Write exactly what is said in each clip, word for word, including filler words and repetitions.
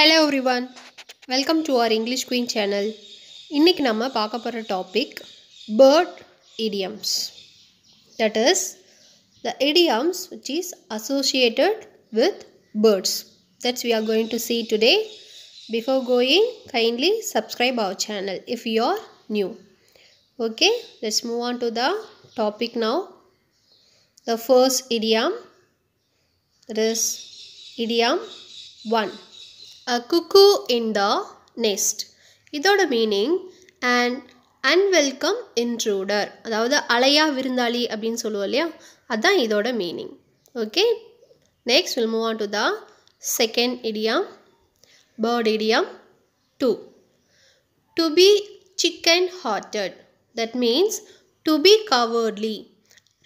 Hello everyone, welcome to our English Queen channel. இன்னைக்கு நம்ம பார்க்க போற topic bird idioms. That is the idioms which is associated with birds. That's we are going to see today. Before going, kindly subscribe our channel if you are new. Okay, let's move on to the topic now. The first idiom, that is idiom one. A cuckoo in the nest. இதோட meaning an unwelcome intruder. அதாவது அலையா விருந்தாளி அப்படின்னு சொல்லுவோம் இல்லையா, அதான் இதோட meaning. Okay, next we'll move on to the second idiom, bird idiom two. To be chicken hearted. That means to be cowardly.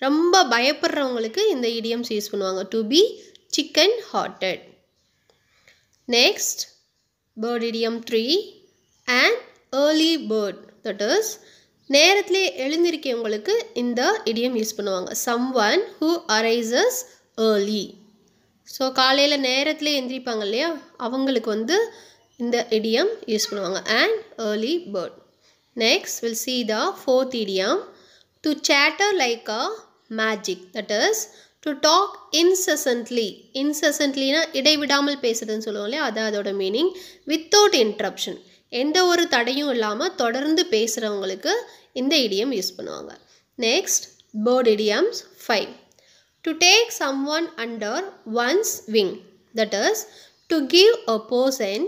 ரொம்ப பயப்படுறவங்களுக்கு இந்த idioms யூஸ் பண்ணுவாங்க. To be chicken hearted. Next, bird idiom three, an early bird. That is, நேரத்திலே எழுந்திருக்கிறவங்களுக்கு இந்த idiom use பண்ணுவாங்க. Someone who arises early. So காலையில் நேரத்திலே எழுந்திருப்பாங்க இல்லையா, அவங்களுக்கு வந்து இந்த idiom யூஸ் பண்ணுவாங்க, an early bird. Next, we'll see the fourth idiom, to chatter like a magic. That is, to talk incessantly. incessantly னா இடைவிடாமல் பேசுறதுன்னு சொல்லுவோம் இல்லையா, அதான் அதோட மீனிங். without interruption, எந்த ஒரு தடையும் இல்லாமல் தொடர்ந்து பேசுகிறவங்களுக்கு இந்த idiom யூஸ் பண்ணுவாங்க. Next bird idioms five. To take someone under one's wing. That is, to give a person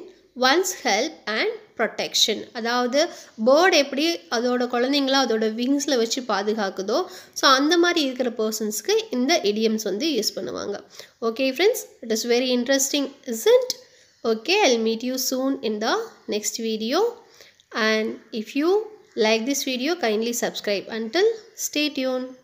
one's help and protection. அதாவது பேர்டு எப்படி அதோட குழந்தைங்கள அதோட விங்ஸில் வச்சு பாதுகாக்குதோ, ஸோ அந்த மாதிரி இருக்கிற பர்சன்ஸ்க்கு இந்த idioms வந்து யூஸ் பண்ணுவாங்க. Okay friends, it is very interesting isn't? Okay, I'll meet you soon in the next video. And if you like this video, kindly subscribe. Until, stay tuned.